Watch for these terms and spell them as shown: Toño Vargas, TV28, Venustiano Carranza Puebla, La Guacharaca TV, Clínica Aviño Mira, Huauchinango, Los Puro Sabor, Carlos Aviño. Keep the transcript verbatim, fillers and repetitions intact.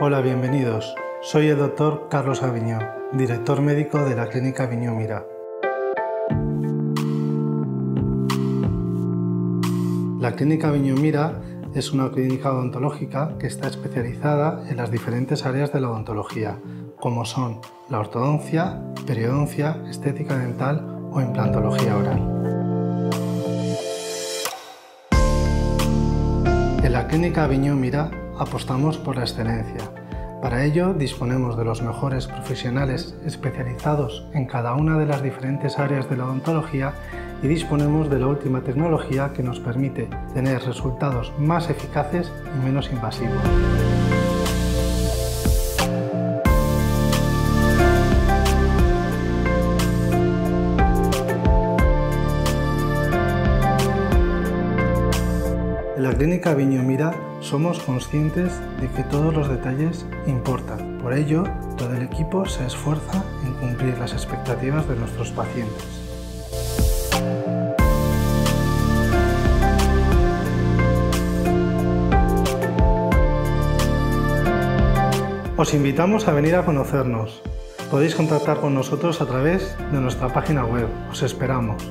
Hola, bienvenidos. Soy el doctor Carlos Aviño, director médico de la Clínica Aviño Mira. La Clínica Aviño Mira es una clínica odontológica que está especializada en las diferentes áreas de la odontología, como son la ortodoncia, periodoncia, estética dental o implantología oral. En la Clínica Aviño Mira apostamos por la excelencia. Para ello disponemos de los mejores profesionales especializados en cada una de las diferentes áreas de la odontología y disponemos de la última tecnología que nos permite tener resultados más eficaces y menos invasivos. En la Clínica Aviño Mira somos conscientes de que todos los detalles importan. Por ello, todo el equipo se esfuerza en cumplir las expectativas de nuestros pacientes. Os invitamos a venir a conocernos. Podéis contactar con nosotros a través de nuestra página web. Os esperamos.